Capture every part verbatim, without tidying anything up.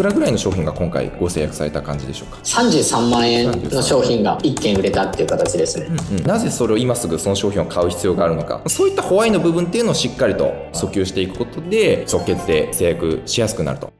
くらぐらいの商品が今回ご制約された感じでしょうか？さんじゅうさんまんえんの商品がいっけん売れたっていう形ですね。うん、うん、なぜそれを今すぐその商品を買う必要があるのか、そういったホワイの部分っていうのをしっかりと訴求していくことで即決で制約しやすくなると。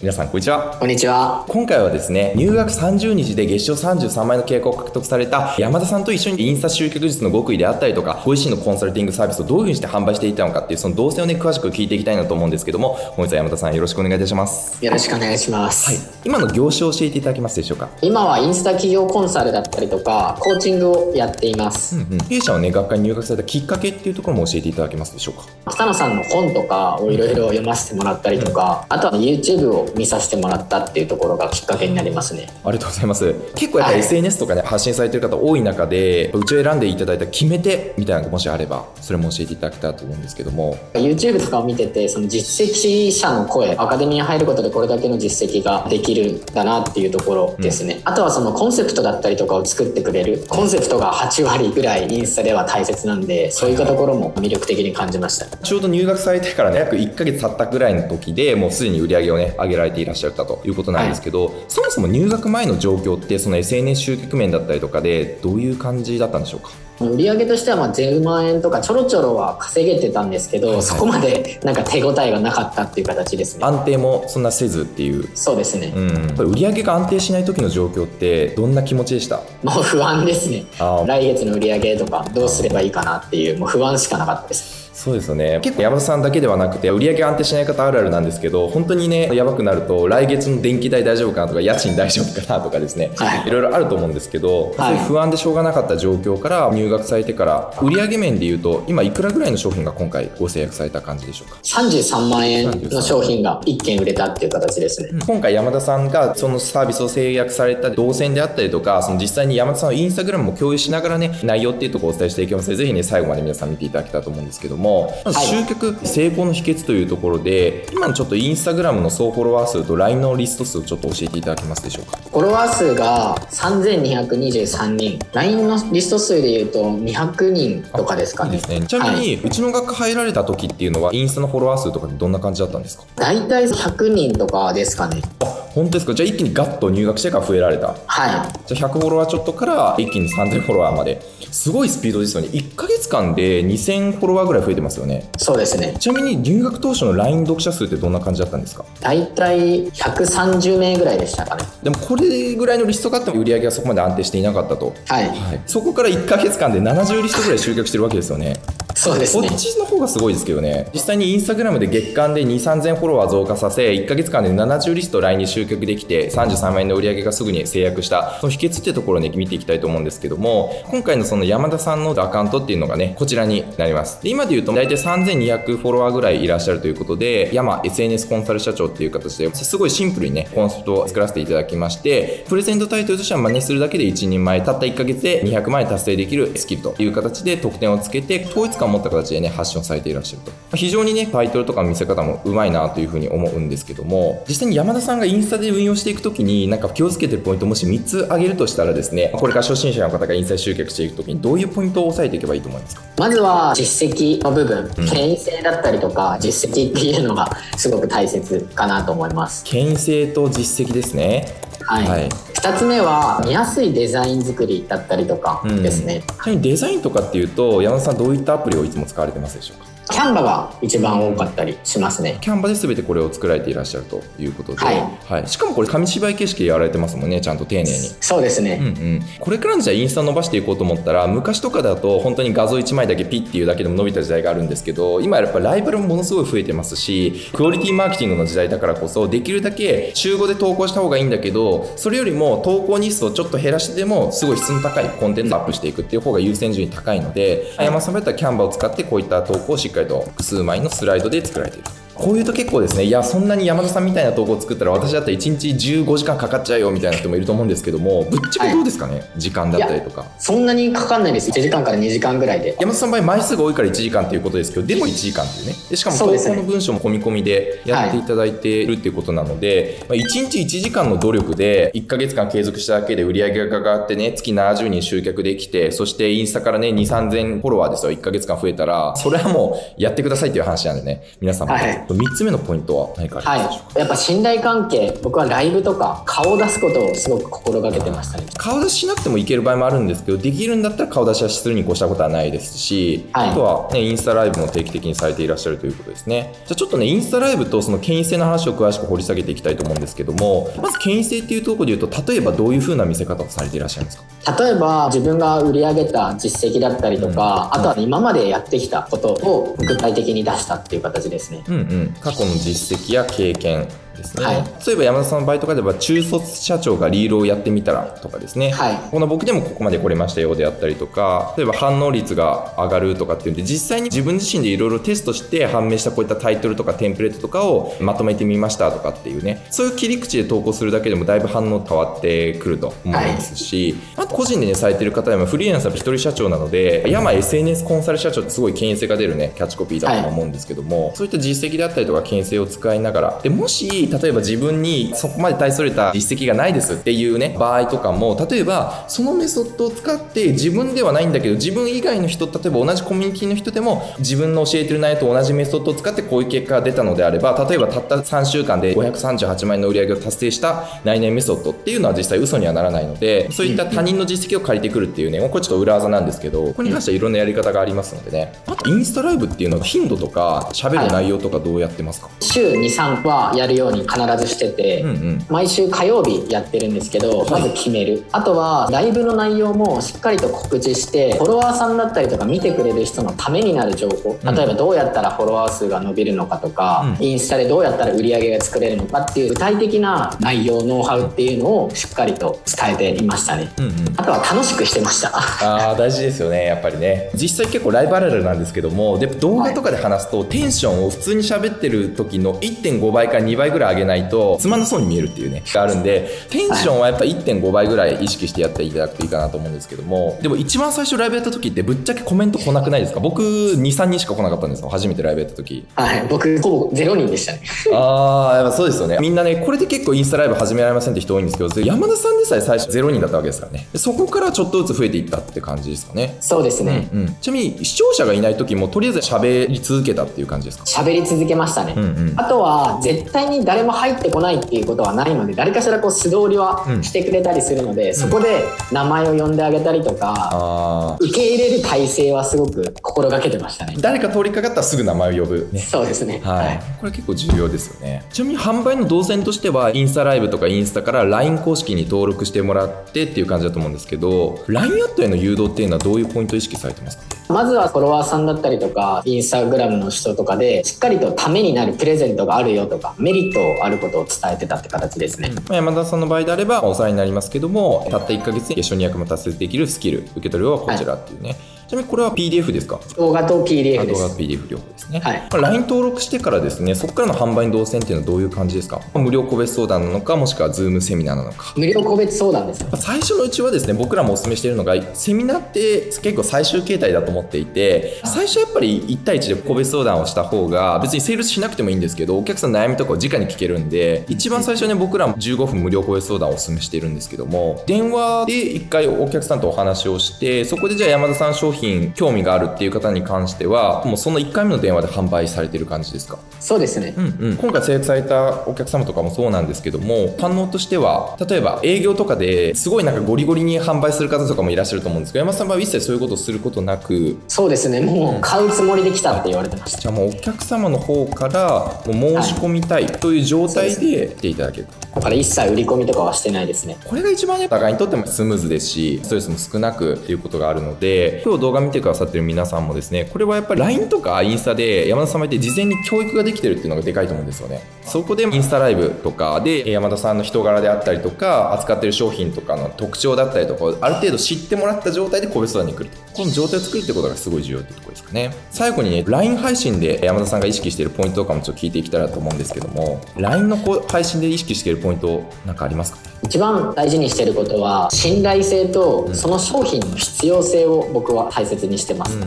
皆さんこんにちは。こんにちは。今回はですね、入学さんじゅうにちで月賞さんじゅうさんまんえんの契約を獲得された山田さんと一緒にインスタ集客術の極意であったりとか、ご自身のコンサルティングサービスをどういう風にして販売していたのかっていう、その動線をね詳しく聞いていきたいなと思うんですけども、本日は山田さんよろしくお願いいたします。よろしくお願いします、はい、今の業種を教えていただけますでしょうか？今はインスタ企業コンサルだったりとかコーチングをやっています、うんうん、弊社をね学会に入学されたきっかけっていうところも教えていただけますでしょうか？北野さんの本とかをいろいろ読ませてもらったりとか、うんうん、あとは YouTube を見させてもらったっていうところがきっかけになりますね。ありがとうございます。結構やっぱり エスエヌエス とかで、ね、はい、発信されてる方多い中で、うちを選んでいただいた決め手みたいなのがもしあればそれも教えていただけたらと思うんですけども。 YouTube とかを見てて、その実績者の声、アカデミーに入ることでこれだけの実績ができるんだなっていうところですね、うん、あとはそのコンセプトだったりとかを作ってくれるコンセプトがはちわりぐらいインスタでは大切なんで、そういったところも魅力的に感じました。ちょうど入学されてから、ね、約いっかげつ経ったぐらいの時でもうすでに売り上げをね上げられていらっしゃったということなんですけど、はい、そもそも入学前の状況ってその エスエヌエス 集客面だったりとかでどういう感じだったんでしょうか？売り上げとしてはまあじゅうまんえんとかちょろちょろは稼げてたんですけど、はいはい、そこまでなんか手応えがなかったっていう形ですね。安定もそんなせずっていう。そうですね、うん、これ売り上げが安定しない時の状況ってどんな気持ちでした？もう不安ですね。来月の売り上げとかどうすればいいかなっていう、もう不安しかなかったです。そうですよね。結構山田さんだけではなくて売り上げ安定しない方あるあるなんですけど、本当にねやばくなると来月の電気代大丈夫かなとか家賃大丈夫かなとかですね、はい、いろいろあると思うんですけど、はい、そういう不安でしょうがなかった状況から入学されてから売上面でいうと今いくらぐらいの商品が今回ご制約された感じでしょうか？さんじゅうさんまんえんの商品がいっけん売れたっていう形ですね、うん、今回山田さんがそのサービスを制約された動線であったりとか、その実際に山田さんのインスタグラムも共有しながらね内容っていうところをお伝えしていきますので、ぜひね最後まで皆さん見ていただけたらと思うんですけども、まず集客成功の秘訣というところで、今のちょっとインスタグラムの総フォロワー数と ライン のリスト数をちょっと教えていただけますでしょうか？フォロワー数がさんぜんにひゃくにじゅうさんにん、 ライン のリスト数でいうとにひゃくにんとかですか ね, いいですね。ちなみに、はい、うちの学科入られた時っていうのはインスタのフォロワー数とかってどんな感じだったんですか？大体ひゃくにんとかですかね。あ、本当ですか。じゃあ一気にガッと入学してから増えられた。はい。じゃあひゃくフォロワーちょっとから一気にさんぜんフォロワーまで、すごいスピードですよね。いっかげつかんでにせんフォロワーぐらい増えてますよね。そうですね。ちなみに入学当初の ライン 読者数ってどんな感じだったんですか？大体ひゃくさんじゅうめいぐらいでしたかね。でもこれぐらいのリストがあっても売り上げがそこまで安定していなかったと。はい、はい、そこからいっかげつかんでななじゅうリストぐらい集客してるわけですよね。そうですね。こっちの方がすごいですけどね。実際にインスタグラムで月間でに、さんぜんフォロワー増加させ、いっかげつかんでななじゅうリスト ライン に集客できてさんじゅうさんまんえんの売り上げがすぐに制約したその秘訣っていうところをね見ていきたいと思うんですけども、今回のその山田さんのアカウントっていうのがねこちらになります。で今でいうと大体さんぜんにひゃくフォロワーぐらいいらっしゃるということで、山 エスエヌエス コンサル社長っていう形ですごいシンプルにねコンセプトを作らせていただきまして、プレゼントタイトルとしては真似するだけでいちにんまえ、たったいっかげつでにひゃくまんえん達成できるスキルという形で得点をつけて統一感持った形でね発信をされていらっしゃると。非常にねタイトルとか見せ方もうまいなというふうに思うんですけども、実際に山田さんがインスタで運用していくときになんか気をつけてるポイントもしみっつ挙げるとしたらですね、これから初心者の方がインスタ集客していくときにどういうポイントを押さえていけばいいと思いますか？まずは実績の部分、権威性だったりとか、うん、実績っていうのがすごく大切かなと思います。権威性と実績ですね。はい、はい、ふたつめは見やすいデザイン作りだったりとかですね、うん、デザインとかっていうと山田さんどういったアプリをいつも使われてますでしょうか？キャンバが一番多かったりしますね。キャンバで全てこれを作られていらっしゃるということで、はいはい、しかもこれ紙芝居形式でやられてますもんね、ちゃんと丁寧に。そうですね、うんうん、これからのじゃあインスタ伸ばしていこうと思ったら、昔とかだと本当に画像いちまいだけピッていうだけでも伸びた時代があるんですけど、今やっぱライバルもものすごい増えてますし、クオリティマーケティングの時代だからこそできるだけ週ごで投稿した方がいいんだけど、それよりも投稿日数をちょっと減らしてでもすごい質の高いコンテンツアップしていくっていう方が優先順位高いので、山田さんだったらキャンバを使ってこういった投稿をしっかりしっかりと複数枚のスライドで作られている。こういうと結構ですね、いやそんなに山田さんみたいな投稿を作ったら私だったらいちにちじゅうごじかんかかっちゃうよみたいな人もいると思うんですけども、ぶっちゃけどうですかね、はい、時間だったりとか。そんなにかかんないです。いちじかんからにじかんぐらいで。山田さんの場合枚数が多いからいちじかんっていうことですけど、でもいちじかんっていうね。でしかも投稿の文章も込み込みでやっていただいているっていうことなので、はい、いちにちいちじかんの努力でいっかげつかん継続しただけで売り上げが上がってね、月ななじゅうにん集客できて、そしてインスタからねに、さんぜんフォロワーですよ、いっかげつかん増えたら、それはもうやってくださいっていう話なんでね、皆さんも、はいみっつめのポイントは何かありますでしょうか？はい、やっぱ信頼関係、僕はライブとか顔を出すことをすごく心がけてましたね。顔出ししなくてもいける場合もあるんですけど、できるんだったら顔出しはするに越したことはないですし、はい、あとは、ね、インスタライブも定期的にされていらっしゃるということですね。じゃあちょっとねインスタライブとその権威性の話を詳しく掘り下げていきたいと思うんですけども、まず権威性っていうところでいうと、例えばどういう風な見せ方をされていらっしゃるんですか？例えば自分が売り上げた実績だったりとか、うん、あとは今までやってきたことを具体的に出したっていう形ですね。うんうん、過去の実績や経験ですね。はい、そういえば山田さんの場合とかでは中卒社長がリールをやってみたらとかですね、はい、この僕でもここまで来れましたよであったりとか、例えば反応率が上がるとかっていうんで、実際に自分自身でいろいろテストして判明したこういったタイトルとかテンプレートとかをまとめてみましたとかっていうね、そういう切り口で投稿するだけでもだいぶ反応変わってくると思いますし、はい、あと個人でねされてる方でもフリーランスは一人社長なので、ヤマ エスエヌエス コンサル社長ってすごい権威性が出るねキャッチコピーだと思うんですけども、はい、そういった実績であったりとか権威性を使いながらで、もし例えば自分にそこまで大それた実績がないですっていうね場合とかも、例えばそのメソッドを使って自分ではないんだけど自分以外の人、例えば同じコミュニティの人でも自分の教えてる内容と同じメソッドを使ってこういう結果が出たのであれば、例えばたったさんしゅうかんでごひゃくさんじゅうはちまん円の売り上げを達成したナイナイメソッドっていうのは実際嘘にはならないので、そういった他人の実績を借りてくるっていうね、これちょっと裏技なんですけど、ここに関してはいろんなやり方がありますのでね。あとインスタライブっていうのは頻度とか喋る内容とかどうやってますか？はい、週にさんはやるように必ずしてて、うんうん、毎週火曜日やってるんですけど、まず決める、はい、あとはライブの内容もしっかりと告知して、フォロワーさんだったりとか見てくれる人のためになる情報、例えばどうやったらフォロワー数が伸びるのかとか、うん、インスタでどうやったら売り上げが作れるのかっていう具体的な内容、ノウハウっていうのをしっかりと伝えていましたね。うんうん、あとは楽しくしてました。あー、大事ですよねやっぱりね。実際結構ライブあるあるなんですけども、で動画とかで話すと、はい、テンションを普通に喋ってる時の いってんごばいからにばいぐらい上げないとつまんなそうに見えるっていうねがあるんで、テンションはやっぱ いってんごばいぐらい意識してやっていただくといいかなと思うんですけども、でも一番最初ライブやった時ってぶっちゃけコメント来なくないですか？僕 にさんにんしか来なかったんですよ、初めてライブやった時。はい、僕ほぼゼロにんでしたね。ああ、やっぱそうですよね。みんなねこれで結構インスタライブ始められませんって人多いんですけど、山田さんでさえ最初ゼロにんだったわけですからね。そこからちょっとずつ増えていったって感じですかね。そうですね、うんうん、ちなみに視聴者がいない時もとりあえず喋り続けたっていう感じですか？喋り続けましたね。うん、うん、あとは絶対に誰も入ってこないっていうことはないので、誰かしらこう素通りはしてくれたりするので、うん、そこで名前を呼んであげたりとか、うん、受け入れる体制はすごく心がけてましたね。誰か通りかかったらすぐ名前を呼ぶ、ね、そうですね、はい、はい、これ結構重要ですよね。ちなみに販売の動線としてはインスタライブとかインスタから ライン 公式に登録してもらってっていう感じだと思うんですけど、 ライン アットへの誘導っていうのはどういうポイントを意識されてますか？まずはフォロワーさんだったりとかインスタグラムの人とかで、しっかりとためになるプレゼントがあるよとかメリットあることを伝えてたって形ですね。うん、山田さんの場合であればおさらいになりますけども、たったいっかげつで月賞にひゃくまん達成できるスキル受け取りはこちらっていうね、はい、ちなみにこれは ピーディーエフ ですか？動画と ピーディーエフ です。動画と ピーディーエフ 両方ですね。はい。ライン 登録してからですね、そこからの販売の動線っていうのはどういう感じですか？無料個別相談なのか、もしくは Zoom セミナーなのか。無料個別相談ですね。最初のうちはですね、僕らもお勧めしているのが、セミナーって結構最終形態だと思っていて、最初やっぱりいちたいいちで個別相談をした方が、別にセールスしなくてもいいんですけど、お客さんの悩みとかを直に聞けるんで、一番最初ね、僕らもじゅうごふん無料個別相談をお勧めしているんですけども、電話で一回お客さんとお話をして、そこでじゃあ山田さん商品興味があるっていう方に関してはもうそのいっかいめの電話で販売されてる感じですか？そうですね、うん、うん、今回制約されたお客様とかもそうなんですけども、反応としては例えば営業とかですごいなんかゴリゴリに販売する方とかもいらっしゃると思うんですけど、山田さんは一切そういうことをすることなく。そうですね、もう買うつもりで来たって言われてました。じゃあもうお客様の方からもう申し込みたいという状態で来ていただける、はい、だから一切売り込みとかはしてないですね。これが一番ね、お互いにとってもスムーズですしストレスも少なくっていうことがあるので、今日動画見てくださってる皆さんもですね、これはやっぱり ライン とかインスタで山田様って事前に教育ができてるっていうのがでかいと思うんですよね。そこでインスタライブとかで山田さんの人柄であったりとか扱ってる商品とかの特徴だったりとかある程度知ってもらった状態で個別相談に来ると、この状態を作るってことがすごい重要ってところですかね。最後にね ライン 配信で山田さんが意識しているポイントとかもちょっと聞いていきたいなと思うんですけども、 ライン の配信で意識しているポイントなんかありますか？一番大事にしてることは信頼性とその商品の必要性を僕は大切にしてます。うん、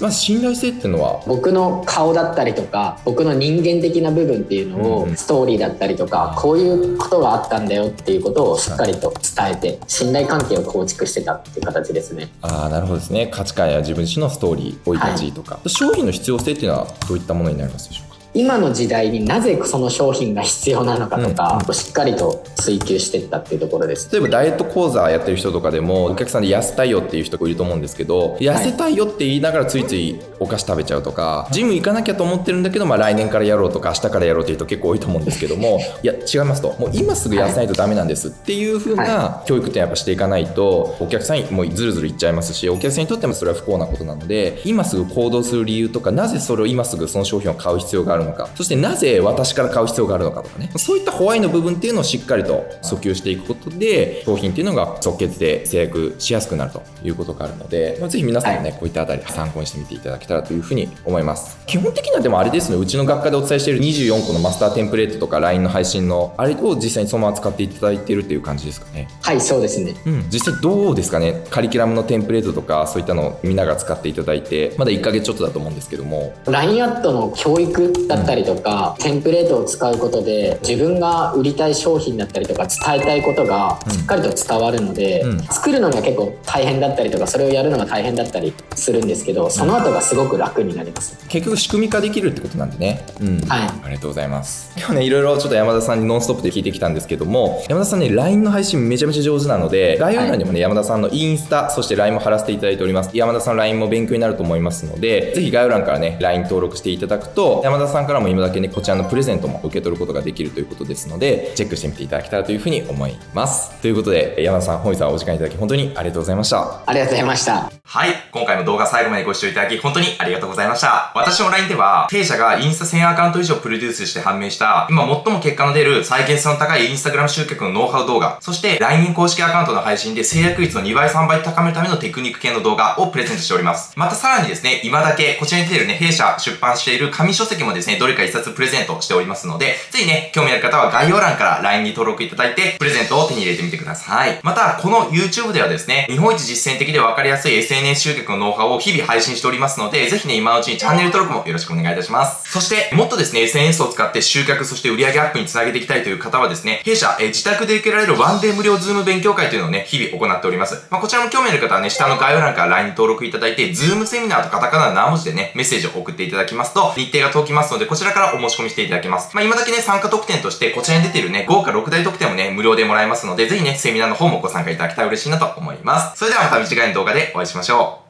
まあ、信頼性っていうのは僕の顔だったりとか僕の人間的な部分っていうのをストーリーだったりとか、うん、こういうことがあったんだよっていうことをしっかりと伝えて信頼関係を構築してたっていう形ですね。ああ、なるほどですね。価値観や自分自身のストーリー、生い立ちとか、はい、商品の必要性っていうのはどういったものになりますでしょうか？今の時代になぜその商品が必要なのかとか、うんうん、しっかりと追求していったっていうところです。例えばダイエット講座やってる人とかでもお客さんで痩せたいよっていう人がいると思うんですけど、痩せたいよって言いながらついついお菓子食べちゃうとか、ジム行かなきゃと思ってるんだけど、まあ、来年からやろうとか明日からやろうっていう人結構多いと思うんですけどもいや違いますと、もう今すぐ痩せないとダメなんですっていう風な教育ってやっぱしていかないとお客さんにもうズルズルいっちゃいますし、お客さんにとってもそれは不幸なことなので、今すぐ行動する理由とか、なぜそれを今すぐその商品を買う必要があるのか、そしてなぜ私から買う必要があるのかとかね、そういったホワイの部分っていうのをしっかりと訴求していくことで商品っていうのが即決で制約しやすくなるということがあるので、まあ、ぜひ皆さんもね、はい、こういったあたり参考にしてみていただけたらというふうに思います。基本的にはでもあれですね、うちの学科でお伝えしているにじゅうよんこのマスターテンプレートとか ライン の配信のあれを実際にそのまま使っていただいているという感じですかね。はい、そうですね、うん、実際どうですかね、カリキュラムのテンプレートとかそういったのをみんなが使っていただいてまだいっかげつちょっとだと思うんですけども、 ライン アットの教育だったりとか、うん、テンプレートを使うことで自分が売りたい商品だったりとか伝えたいことがしっかりと伝わるので、うんうん、作るのが結構大変だったりとかそれをやるのが大変だったりするんですけど、その後がすごく楽になります、うん、結局仕組み化できるってことなんでね、うん、はい、ありがとうございます。今日ねいろいろちょっと山田さんにノンストップで聞いてきたんですけども、山田さんね ライン の配信めちゃめちゃ上手なので、概要欄にもね、はい、山田さんのインスタそして ライン も貼らせていただいております。山田さん ライン も勉強になると思いますので、ぜひ概要欄からね ライン 登録していただくと山田さんからも今だけねこちらのプレゼントも受け取ることができるということですので、チェックしてみていただけたらというふうに思います。ということで山田さん、本日はお時間いただき本当にありがとうございました。ありがとうございました。はい、今回も動画最後までご視聴いただき本当にありがとうございました。私の ライン では弊社がインスタせんアカウント以上プロデュースして判明した今最も結果の出る再現性の高いインスタグラム集客のノウハウ動画、そして ライン 公式アカウントの配信で制約率のにばいさんばい高めるためのテクニック系の動画をプレゼントしております。またさらにですね、今だけこちらに出ているね弊社出版している紙書籍もですねどれかいっさつプレゼントしておりますので、ぜひね興味ある方は概要欄から ライン に登録いただいてプレゼントを手に入れてみてください。またこの YouTube ではですね、日本一実践的で分かりやすい エスエヌエス 集客のノウハウを日々配信しておりますので、ぜひね今のうちにチャンネル登録もよろしくお願いいたします。そしてもっとですね エスエヌエス を使って集客そして売上アップにつなげていきたいという方はですね、弊社え自宅で受けられるワンデー無料 Zoom 勉強会というのをね日々行っております。まあ、こちらも興味ある方はね下の概要欄から ライン 登録いただいて Zoom セミナーとカタカナのななもじでねメッセージを送っていただきますと日程が届きますので、こちらからお申し込みしていただけます。まあ、今だけね、参加特典として、こちらに出ているね、豪華ろくだい特典もね、無料でもらえますので、ぜひね、セミナーの方もご参加いただけたら嬉しいなと思います。それではまた次回の動画でお会いしましょう。